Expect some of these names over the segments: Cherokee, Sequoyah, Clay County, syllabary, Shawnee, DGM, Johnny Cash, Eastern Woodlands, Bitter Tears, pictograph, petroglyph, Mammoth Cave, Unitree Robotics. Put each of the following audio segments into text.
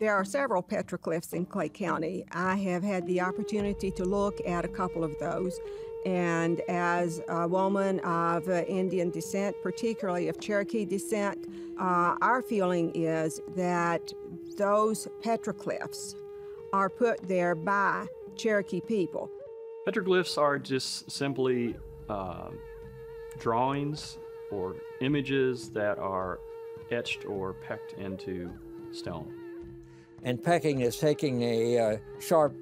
There are several petroglyphs in Clay County. I have had the opportunity to look at a couple of those. And as a woman of Indian descent, particularly of Cherokee descent, our feeling is that those petroglyphs are put there by Cherokee people. Petroglyphs are just simply drawings or images that are etched or pecked into stone. And pecking is taking a sharp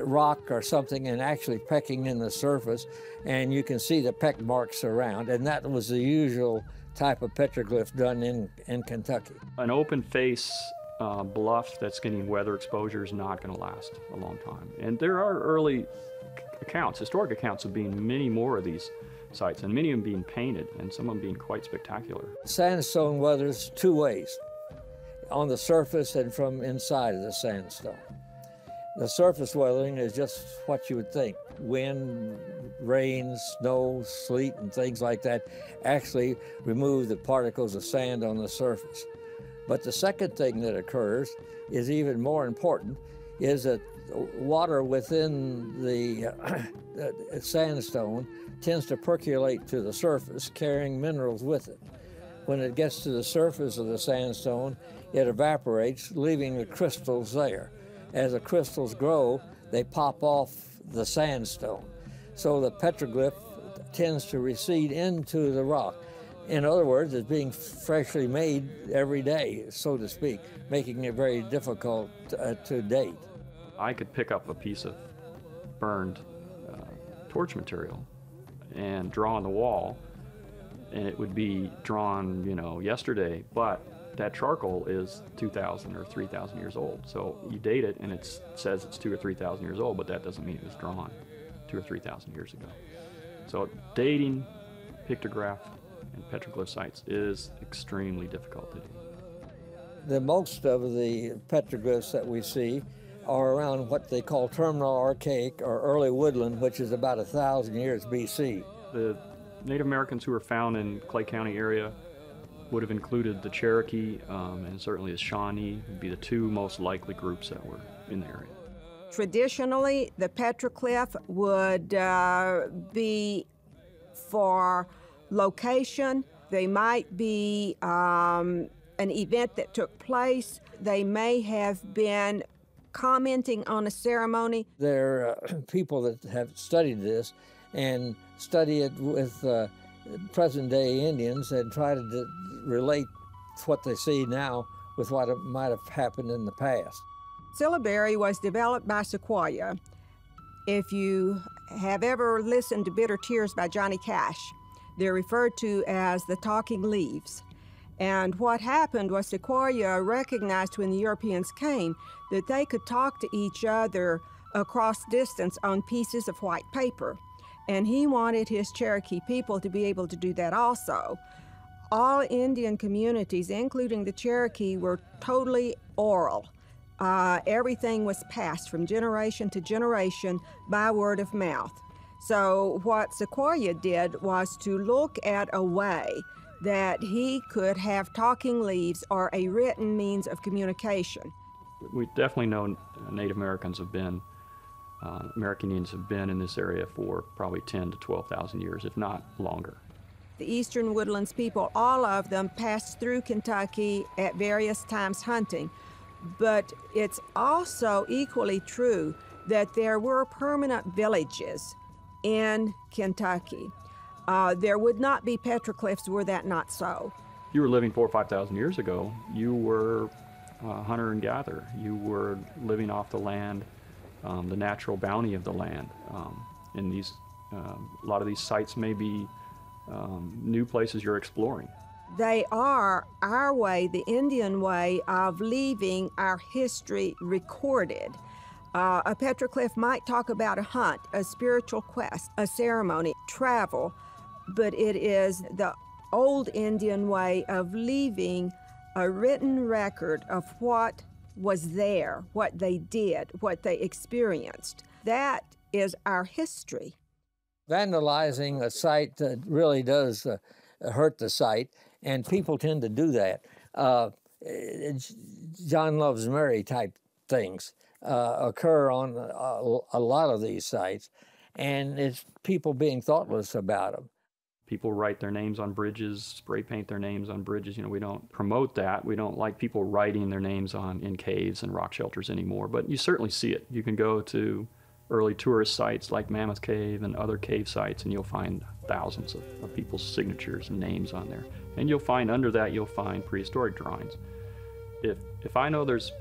rock or something and actually pecking in the surface, and you can see the peck marks around, and that was the usual type of petroglyph done in Kentucky. An open face bluff that's getting weather exposure is not going to last a long time. And there are early accounts, historic accounts, of being many more of these sites, and many of them being painted, and some of them being quite spectacular. Sandstone weathers two ways: on the surface and from inside of the sandstone. The surface weathering is just what you would think. Wind, rain, snow, sleet, and things like that actually remove the particles of sand on the surface. But the second thing that occurs is even more important, is that water within the sandstone tends to percolate to the surface, carrying minerals with it. When it gets to the surface of the sandstone, it evaporates, leaving the crystals there. As the crystals grow, they pop off the sandstone. So the petroglyph tends to recede into the rock. In other words, it's being freshly made every day, so to speak, making it very difficult to date. I could pick up a piece of burned torch material and draw on the wall, and it would be drawn, you know, yesterday, but that charcoal is 2,000 or 3,000 years old. So you date it, and it says it's 2,000 or 3,000 years old, but that doesn't mean it was drawn 2,000 or 3,000 years ago. So dating pictograph and petroglyph sites is extremely difficult to do. The most of the petroglyphs that we see are around what they call terminal archaic or early woodland, which is about 1,000 years BC. The Native Americans who were found in Clay County area would have included the Cherokee and certainly the Shawnee would be the two most likely groups that were in the area. Traditionally, the petroglyph would be for location. They might be an event that took place. They may have been commenting on a ceremony. There are people that have studied this and study it with present-day Indians and try to relate what they see now with what might have happened in the past. Syllabary was developed by Sequoyah. If you have ever listened to Bitter Tears by Johnny Cash, they're referred to as the talking leaves. And what happened was Sequoyah recognized when the Europeans came that they could talk to each other across distance on pieces of white paper. And he wanted his Cherokee people to be able to do that also. All Indian communities, including the Cherokee, were totally oral. Everything was passed from generation to generation by word of mouth. So what Sequoyah did was to look at a way that he could have talking leaves or a written means of communication. We definitely know Native Americans have been American Indians have been in this area for probably 10 to 12,000 years, if not longer. The Eastern Woodlands people, all of them, passed through Kentucky at various times hunting. But it's also equally true that there were permanent villages in Kentucky. There would not be petroglyphs were that not so. You were living 4,000 or 5,000 years ago. You were a hunter and gatherer. You were living off the land, the natural bounty of the land. And these, a lot of these sites may be new places you're exploring. They are our way, the Indian way, of leaving our history recorded. A petroglyph might talk about a hunt, a spiritual quest, a ceremony, travel, but it is the old Indian way of leaving a written record of what was there, what they did, what they experienced. That is our history. Vandalizing a site really does hurt the site, and people tend to do that. John Loves Mary type things occur on a lot of these sites, and it's people being thoughtless about them. People write their names on bridges, spray paint their names on bridges. You know, we don't promote that. We don't like people writing their names on in caves and rock shelters anymore, but you certainly see it. You can go to early tourist sites like Mammoth Cave and other cave sites, and you'll find thousands of people's signatures and names on there. And you'll find under that, you'll find prehistoric drawings. If I know there's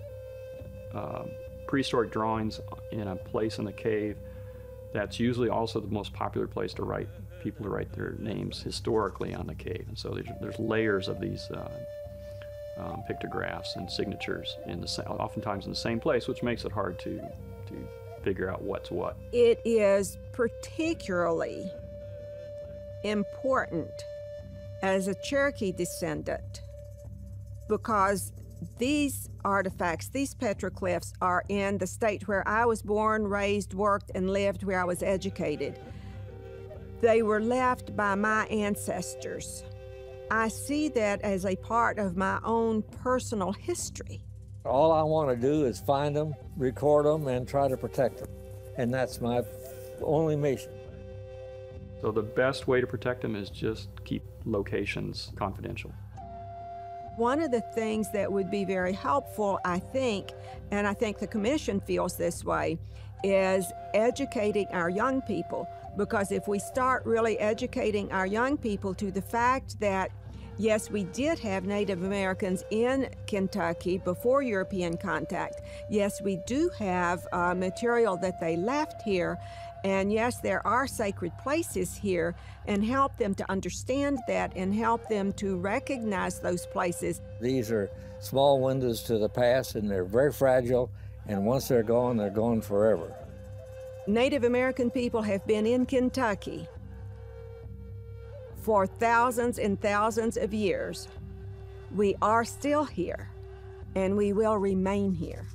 prehistoric drawings in a place in the cave, that's usually also the most popular place to write people to write their names historically on the cave. And so there's layers of these pictographs and signatures in the oftentimes in the same place, which makes it hard to figure out what's what. It is particularly important as a Cherokee descendant because these artifacts, these petroglyphs, are in the state where I was born, raised, worked, and lived, where I was educated. They were left by my ancestors. I see that as a part of my own personal history. All I want to do is find them, record them, and try to protect them. And that's my only mission. So the best way to protect them is just keep locations confidential. One of the things that would be very helpful, I think, and I think the Commission feels this way, is educating our young people. Because if we start really educating our young people to the fact that, yes, we did have Native Americans in Kentucky before European contact, yes, we do have material that they left here, and yes, there are sacred places here, and help them to understand that and help them to recognize those places. These are small windows to the past, and they're very fragile, and once they're gone forever. Native American people have been in Kentucky for thousands and thousands of years. We are still here, and we will remain here.